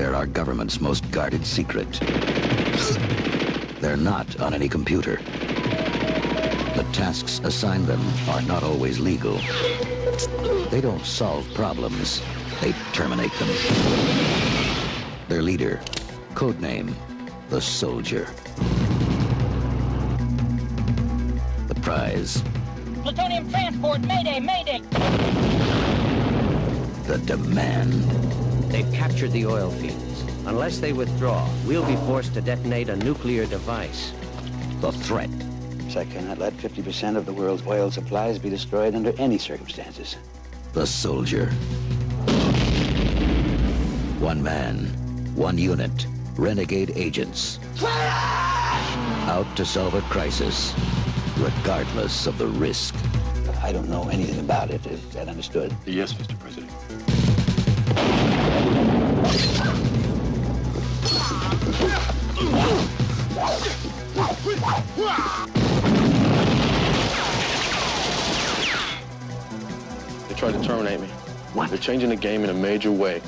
They're our government's most guarded secret. They're not on any computer. The tasks assigned them are not always legal. They don't solve problems. They terminate them. Their leader, codename, The Soldier. The prize. Plutonium transport, mayday, mayday! The demand. They've captured the oil fields. Unless they withdraw, we'll be forced to detonate a nuclear device. The threat. I cannot let 50% of the world's oil supplies be destroyed under any circumstances. The Soldier. One man, one unit, renegade agents. Out to solve a crisis, regardless of the risk. I don't know anything about it. Is that understood? Yes, Mr. President. They tried to terminate me. What? They're changing the game in a major way.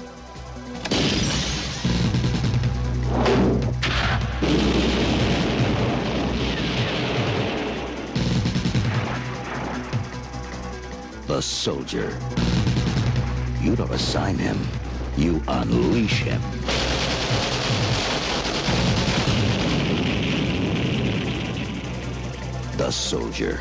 The Soldier. You don't assign him. You unleash him. The Soldier.